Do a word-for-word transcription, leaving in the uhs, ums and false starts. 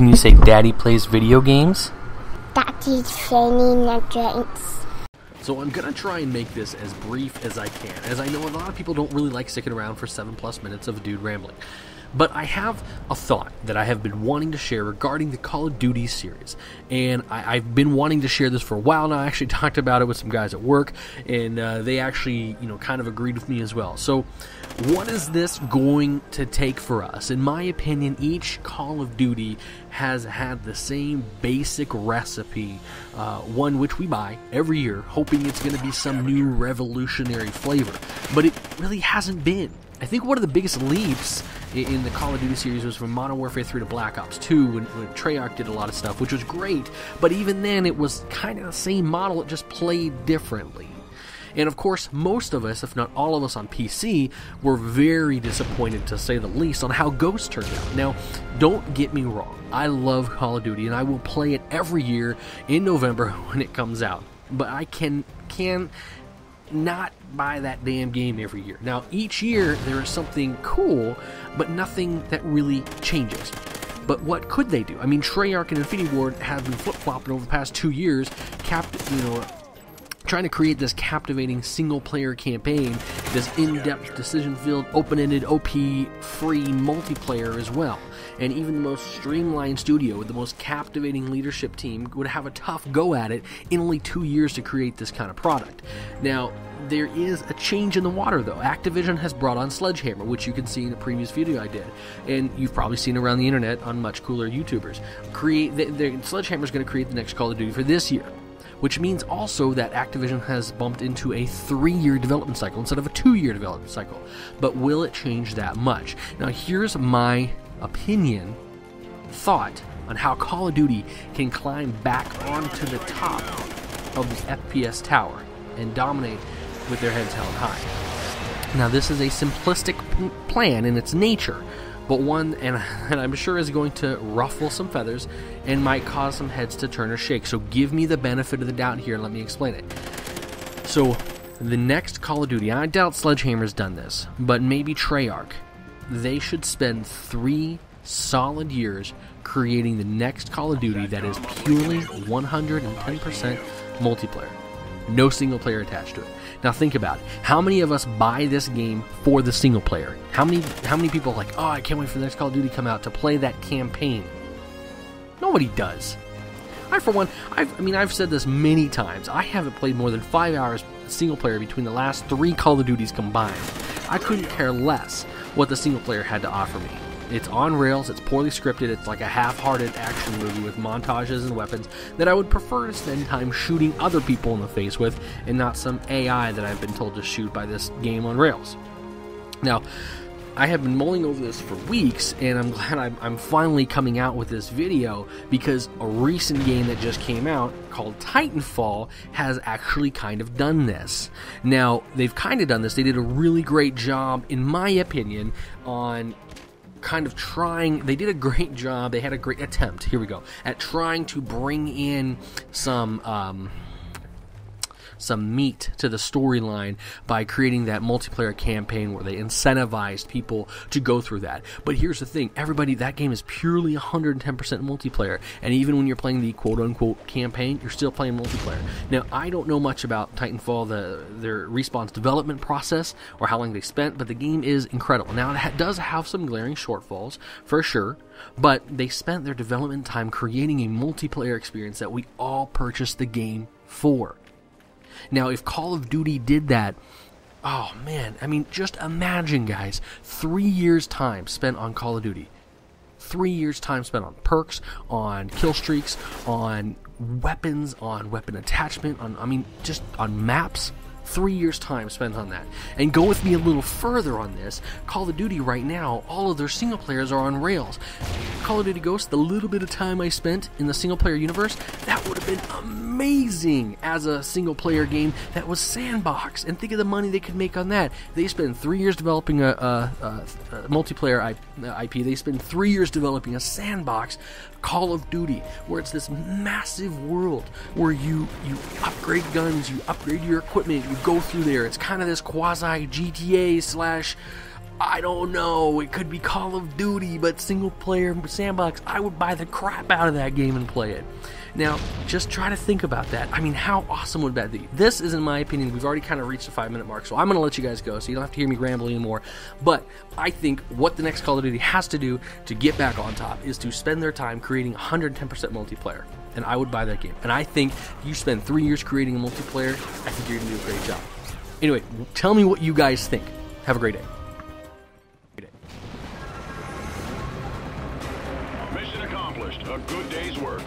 Can you say Daddy plays video games? Daddy's playing games. So I'm gonna try and make this as brief as I can, as I know a lot of people don't really like sticking around for seven plus minutes of a dude rambling. But I have a thought that I have been wanting to share regarding the Call of Duty series. And I, I've been wanting to share this for a while now. I actually talked about it with some guys at work, and uh, they actually, you know, kind of agreed with me as well. So what is this going to take for us? In my opinion, each Call of Duty has had the same basic recipe, uh, one which we buy every year, hoping it's going to be some new revolutionary flavor. But it really hasn't been. I think one of the biggest leaps in the Call of Duty series was from Modern Warfare three to Black Ops two, when, when Treyarch did a lot of stuff, which was great, but even then it was kind of the same model, it just played differently. And of course, most of us, if not all of us on P C, were very disappointed, to say the least, on how Ghosts turned out. Now, don't get me wrong, I love Call of Duty, and I will play it every year in November when it comes out, but I can, can not buy that damn game every year. Now, each year there is something cool, but nothing that really changes. But what could they do? I mean, Treyarch and Infinity Ward have been flip-flopping over the past two years, cap you know, trying to create this captivating single-player campaign, this in-depth, decision-filled, open-ended, O P, free multiplayer as well. And even the most streamlined studio with the most captivating leadership team would have a tough go at it in only two years to create this kind of product. Now, there is a change in the water, though. Activision has brought on Sledgehammer, which you can see in a previous video I did, and you've probably seen around the internet on much cooler YouTubers. Create the, the, Sledgehammer's going to create the next Call of Duty for this year, which means also that Activision has bumped into a three-year development cycle instead of a two-year development cycle. But will it change that much? Now, here's my opinion, thought on how Call of Duty can climb back onto the top of the F P S tower and dominate with their heads held high. Now, this is a simplistic plan in its nature, but one and, and I'm sure is going to ruffle some feathers and might cause some heads to turn or shake. So give me the benefit of the doubt here and let me explain it. So the next Call of Duty, I doubt Sledgehammer's done this, but maybe Treyarch, they should spend three solid years creating the next Call of Duty that is purely one hundred ten percent multiplayer. No single player attached to it. Now think about it. How many of us buy this game for the single player? How many how many people are like, oh, I can't wait for the next Call of Duty to come out to play that campaign? Nobody does. I, for one, I've, I mean, I've said this many times. I haven't played more than five hours single player between the last three Call of Duties combined. I couldn't care less what the single player had to offer me. It's on rails, it's poorly scripted, it's like a half-hearted action movie with montages and weapons that I would prefer to spend time shooting other people in the face with, and not some A I that I've been told to shoot by this game on rails. Now, I have been mulling over this for weeks, and I'm glad I'm, I'm finally coming out with this video, because a recent game that just came out called Titanfall has actually kind of done this. Now, they've kind of done this. They did a really great job, in my opinion, on kind of trying, they did a great job, they had a great attempt, here we go, at trying to bring in some, um, some meat to the storyline by creating that multiplayer campaign where they incentivized people to go through that. But here's the thing, everybody, that game is purely one hundred ten percent multiplayer, and even when you're playing the quote-unquote campaign, you're still playing multiplayer. Now, I don't know much about Titanfall, the, their Respawn's development process, or how long they spent, but the game is incredible. Now, it does have some glaring shortfalls, for sure, but they spent their development time creating a multiplayer experience that we all purchased the game for. Now, if Call of Duty did that, oh man, I mean, just imagine, guys, three years' time spent on Call of Duty. Three years' time spent on perks, on kill streaks, on weapons, on weapon attachment, on, I mean, just on maps. Three years' time spent on that. And go with me a little further on this. Call of Duty right now, all of their single players are on rails. Call of Duty Ghosts, the little bit of time I spent in the single player universe, that would have been amazing as a single player game that was sandbox. And think of the money they could make on that. They spend three years developing a, a, a, a multiplayer I P. They spend three years developing a sandbox Call of Duty, where it's this massive world where you, you upgrade guns, you upgrade your equipment, you go through there. It's kind of this quasi G T A slash I don't know, it could be Call of Duty, but single player sandbox, I would buy the crap out of that game and play it. Now, just try to think about that. I mean, how awesome would that be? This is, in my opinion, we've already kind of reached the five minute mark, so I'm going to let you guys go, so you don't have to hear me rambling anymore. But I think what the next Call of Duty has to do to get back on top is to spend their time creating one hundred ten percent multiplayer, and I would buy that game. And I think you spend three years creating a multiplayer, I think you're going to do a great job. Anyway, tell me what you guys think. Have a great day. Mission accomplished. A good day's work.